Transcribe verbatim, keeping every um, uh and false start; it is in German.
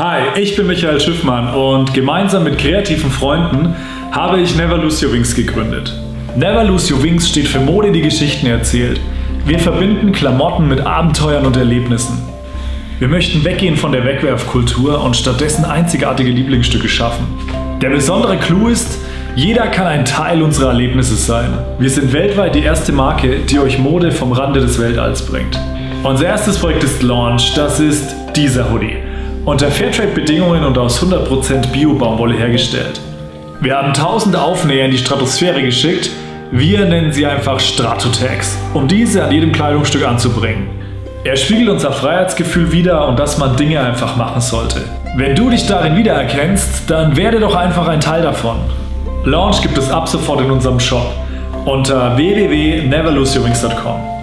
Hi, ich bin Michael Schiffmann und gemeinsam mit kreativen Freunden habe ich Never Lose Your Wings gegründet. Never Lose Your Wings steht für Mode, die Geschichten erzählt. Wir verbinden Klamotten mit Abenteuern und Erlebnissen. Wir möchten weggehen von der Wegwerfkultur und stattdessen einzigartige Lieblingsstücke schaffen. Der besondere Clou ist, jeder kann ein Teil unserer Erlebnisse sein. Wir sind weltweit die erste Marke, die euch Mode vom Rande des Weltalls bringt. Unser erstes Projekt ist Launch, das ist dieser Hoodie. Unter Fairtrade-Bedingungen und aus hundert Prozent Bio-Baumwolle hergestellt. Wir haben tausende Aufnäher in die Stratosphäre geschickt, wir nennen sie einfach Stratotex, um diese an jedem Kleidungsstück anzubringen. Er spiegelt unser Freiheitsgefühl wider und dass man Dinge einfach machen sollte. Wenn du dich darin wiedererkennst, dann werde doch einfach ein Teil davon. Launch gibt es ab sofort in unserem Shop unter w w w punkt never lose your wings punkt com.